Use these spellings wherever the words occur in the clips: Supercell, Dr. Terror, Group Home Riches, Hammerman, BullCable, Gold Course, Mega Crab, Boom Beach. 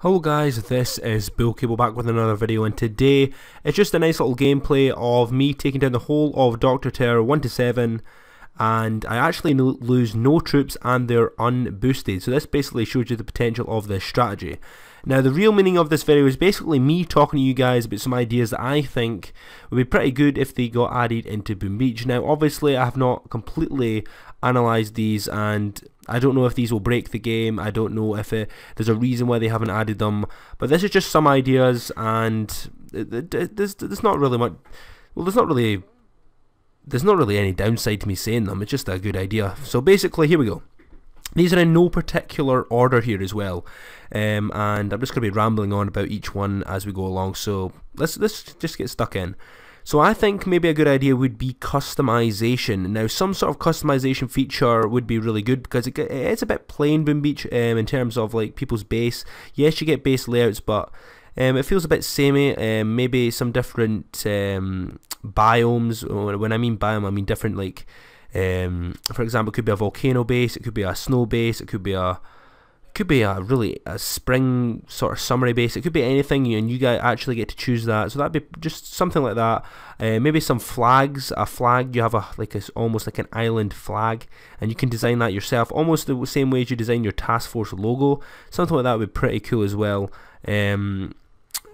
Hello guys, this is BullCable back with another video, and today it's just a nice little gameplay of me taking down the whole of Dr. Terror 1-7, and I actually lose no troops and they're unboosted. So this basically shows you the potential of this strategy. Now the real meaning of this video is basically me talking to you guys about some ideas that I think would be pretty good if they got added into Boom Beach. Now obviously I have not completely analysed these, and I don't know if these will break the game. I don't know if there's a reason why they haven't added them, but this is just some ideas, and there's not really much. Well, there's not really any downside to me saying them. It's just a good idea. So basically, here we go. These are in no particular order here as well, and I'm just going to be rambling on about each one as we go along. So let's just get stuck in. So I think maybe a good idea would be customization. Now some sort of customization feature would be really good, because it's a bit plain Boom Beach in terms of like people's base. Yes, you get base layouts, but it feels a bit samey. Maybe some different biomes. When I mean biome, I mean different, like for example, it could be a volcano base, it could be a snow base, it could be a spring sort of summery base. It could be anything, and you guys actually get to choose that. So that'd be just something like that. Maybe some flags. A flag, you have almost like an island flag, and you can design that yourself, almost the same way as you design your task force logo. Something like that would be pretty cool as well.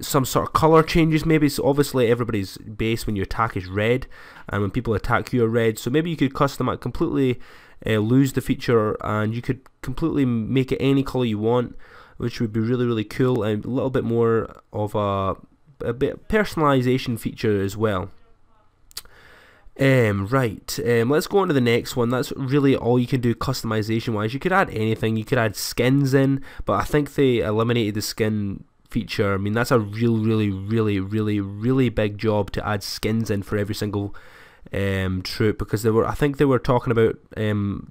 Some sort of color changes maybe. So obviously everybody's base when you attack is red, and when people attack you are red. So maybe you could customize completely. Lose the feature, and you could completely make it any color you want, which would be really, really cool, and a little bit more of a bit of personalization feature as well. Let's go on to the next one. That's really all you can do customization wise. You could add anything. You could add skins in, but I think they eliminated the skin feature. I mean, that's a really big job to add skins in for every single troop, because I think they were talking about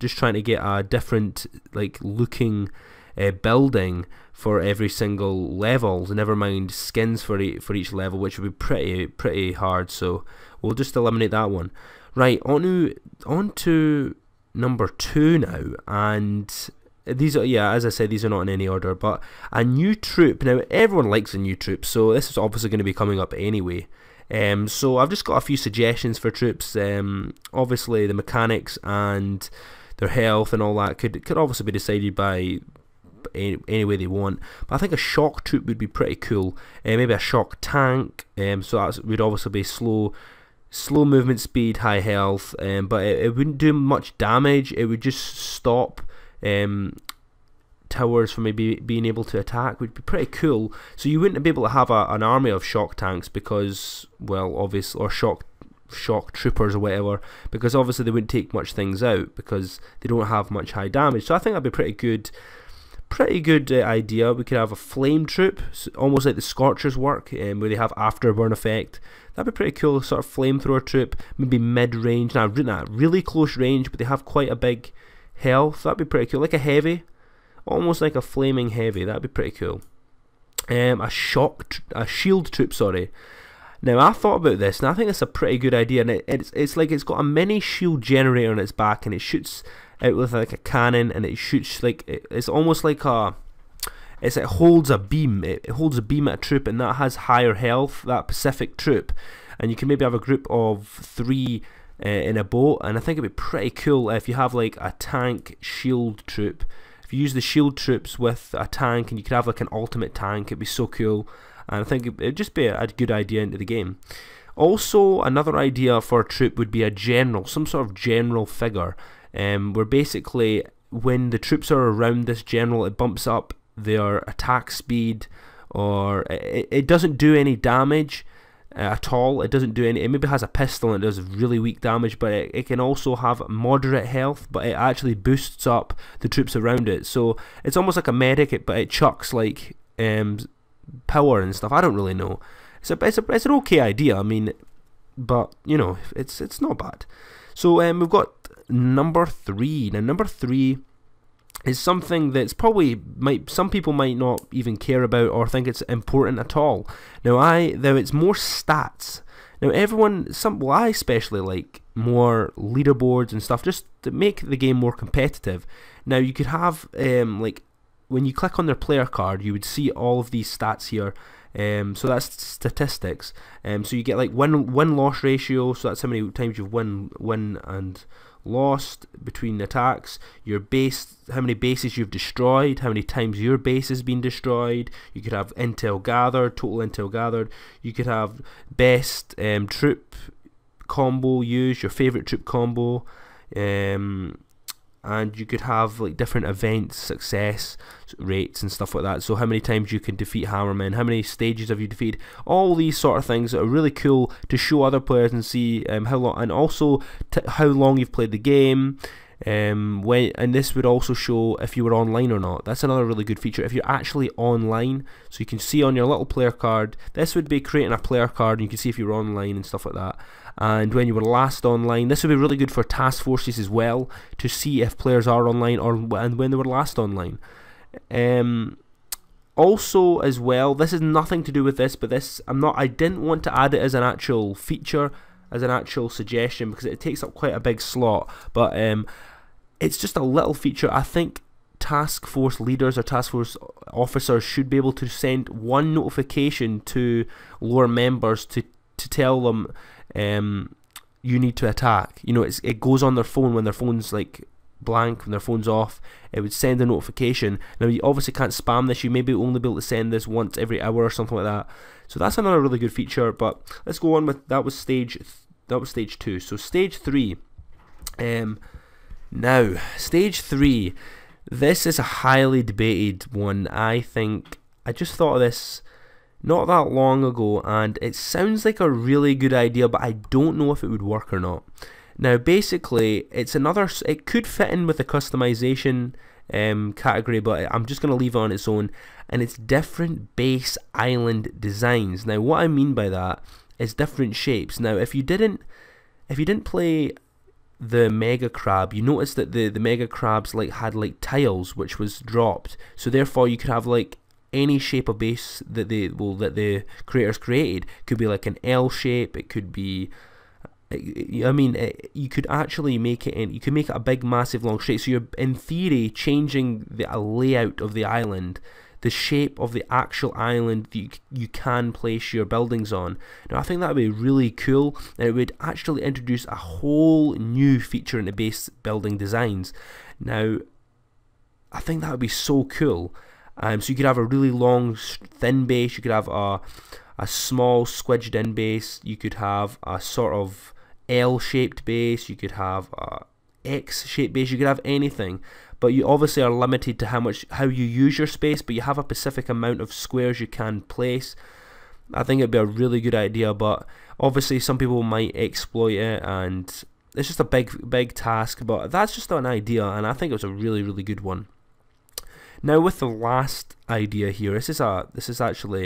just trying to get a different like looking building for every single level, so never mind skins for each level, which would be pretty hard. So we'll just eliminate that one. Right, on to number 2 now, and these are, yeah, as I said, these are not in any order, but a new troop. Now everyone likes a new troop, so this is obviously going to be coming up anyway. So I've just got a few suggestions for troops. Obviously the mechanics and their health and all that could obviously be decided by any way they want, but I think a shock troop would be pretty cool. Maybe a shock tank, so that would obviously be slow movement speed, high health, but it wouldn't do much damage. It would just stop towers from maybe being able to attack, would be pretty cool. So you wouldn't be able to have an army of shock tanks, because, well, obviously, or shock troopers or whatever, because obviously they wouldn't take much things out, because they don't have much high damage. So I think that'd be pretty good idea. We could have a flame troop, almost like the Scorchers work, where they have afterburn effect. That'd be pretty cool, sort of flamethrower troop, maybe mid-range, not really close range, but they have quite a big health. That'd be pretty cool, like a heavy. Almost like a flaming heavy. That'd be pretty cool. A shield troop, sorry. Now I thought about this, and I think it's a pretty good idea. And it's like it's got a mini shield generator on its back, and it shoots out with like a cannon, and it shoots like it's almost like a. It holds a beam. It holds a beam at a troop, and that has higher health. That Pacific troop, and you can maybe have a group of 3. In a boat, and I think it'd be pretty cool if you have like a tank shield troop. If you use the shield troops with a tank, and you could have like an ultimate tank, it'd be so cool, and I think it'd just be a good idea into the game. Also, another idea for a troop would be a general, some sort of general figure, where basically when the troops are around this general, it bumps up their attack speed, or it doesn't do any damage at all. It doesn't do any. It maybe has a pistol and it does really weak damage, but it can also have moderate health, but it actually boosts up the troops around it. So it's almost like a medic, but it chucks like power and stuff. I don't really know. It's an okay idea. I mean, but you know, it's not bad. So we've got number 3. Now number 3 is something that's probably some people might not even care about or think it's important at all. Now though it's more stats. Now I especially like more leaderboards and stuff, just to make the game more competitive. Now you could have like when you click on their player card, you would see all of these stats here. So that's statistics. So you get like win-loss ratio, so that's how many times you've won and lost between attacks, your base, how many bases you've destroyed, how many times your base has been destroyed. You could have intel gathered, total intel gathered. You could have best troop combo used, your favorite troop combo, and you could have like different events, success rates and stuff like that. So how many times you can defeat Hammerman, how many stages have you defeated, all these sort of things that are really cool to show other players and see how long, and also how long you've played the game. And this would also show if you were online or not. That's another really good feature, if you're actually online, so you can see on your little player card. This would be creating a player card, and you can see if you're online and stuff like that, and when you were last online. This would be really good for task forces as well, to see if players are online and when they were last online. Also as well, this is nothing to do with this, but this I didn't want to add it as an actual feature, as an actual suggestion, because it takes up quite a big slot, but it's just a little feature. I think task force leaders or task force officers should be able to send one notification to lower members to tell them you need to attack. You know, it goes on their phone when their phone's like blank, when their phone's off. It would send a notification. Now you obviously can't spam this. You may be only be able to send this once every hour or something like that. So that's another really good feature. But let's go on with that. Was stage 2. So stage 3. Now, stage 3, this is a highly debated one. I think I just thought of this not that long ago, and it sounds like a really good idea, but I don't know if it would work or not. Now, basically, it's another. It could fit in with the customization category, but I'm just going to leave it on its own. And it's different base island designs. Now, what I mean by that is different shapes. Now, if you didn't play the Mega Crab, you notice that the Mega Crabs had tiles, which was dropped, so therefore you could have like any shape of base that the creators created. It could be like an L shape, it could be, I mean, you could actually make it in, you could make it a big massive long shape, so you're in theory changing the layout of the island, the shape of the actual island that you can place your buildings on. Now, I think that would be really cool, and it would actually introduce a whole new feature into base building designs. Now, I think that would be so cool. So you could have a really long, thin base, you could have a small, squidged-in base, you could have a sort of L-shaped base, you could have a X-shaped base, you could have anything. But you obviously are limited to how you use your space, but you have a specific amount of squares you can place. I think it'd be a really good idea, but obviously some people might exploit it, and it's just a big task, but that's just an idea, and I think it was a really, really good one. Now, with the last idea here, this is the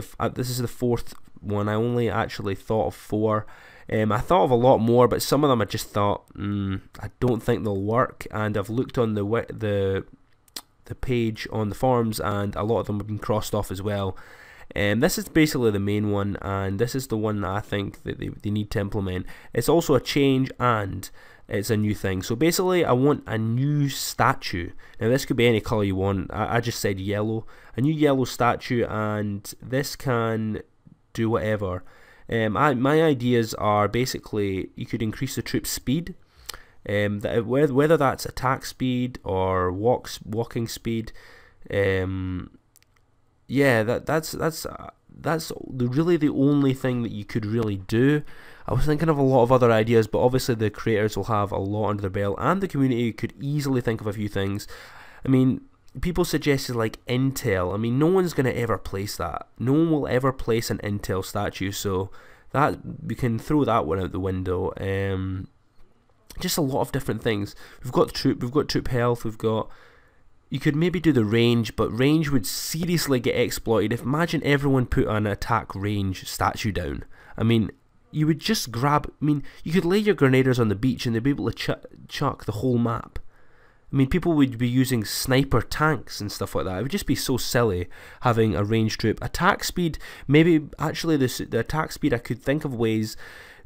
4th one. I only actually thought of 4. I thought of a lot more, but some of them I just thought, I don't think they'll work. And I've looked on the page on the forums, and a lot of them have been crossed off as well. This is basically the main one, and this is the one that I think that they need to implement. It's also a change, and it's a new thing. So basically, I want a new statue. Now, this could be any colour you want. I just said yellow. A new yellow statue, and this can do whatever. My ideas are basically you could increase the troop speed, whether that's attack speed or walking speed. Yeah, that's really the only thing that you could really do. I was thinking of a lot of other ideas, but obviously the creators will have a lot under their belt, and the community could easily think of a few things. I mean, people suggested like intel. I mean, no one's going to ever place that. No one will ever place an intel statue, so that we can throw that one out the window. Just a lot of different things. We've got troop, we've got troop health, we've got... You could maybe do the range, but range would seriously get exploited. If, imagine everyone put an attack range statue down. I mean, you would just grab... I mean, you could lay your grenaders on the beach and they'd be able to chuck the whole map. I mean, people would be using sniper tanks and stuff like that. It would just be so silly having a range troop. Attack speed, maybe actually the attack speed, I could think of ways.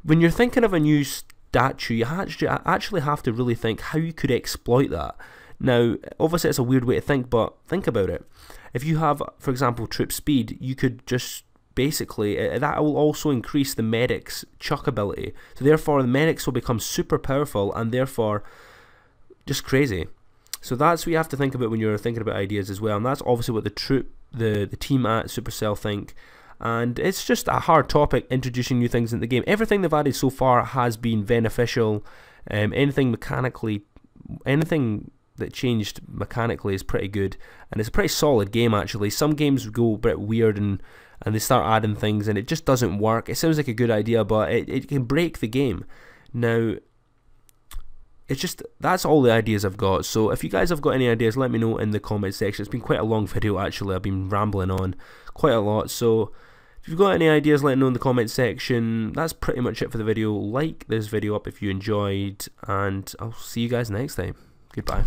When you're thinking of a new statue, you actually have to really think how you could exploit that. Now, obviously it's a weird way to think, but think about it. If you have, for example, troop speed, you could just basically, that will also increase the medic's chuck ability. So therefore, the medics will become super powerful and therefore just crazy. So that's what you have to think about when you're thinking about ideas as well, and that's obviously what the troop, the team at Supercell think. And it's just a hard topic, introducing new things in the game. Everything they've added so far has been beneficial. Anything mechanically, anything that changed mechanically is pretty good, and it's a pretty solid game actually. Some games go a bit weird and they start adding things and it just doesn't work. It sounds like a good idea, but it can break the game. Now, it's just, that's all the ideas I've got. So if you guys have got any ideas, let me know in the comment section. It's been quite a long video actually. I've been rambling on quite a lot. So if you've got any ideas, let me know in the comment section. That's pretty much it for the video. Like this video up if you enjoyed, and I'll see you guys next time. Goodbye.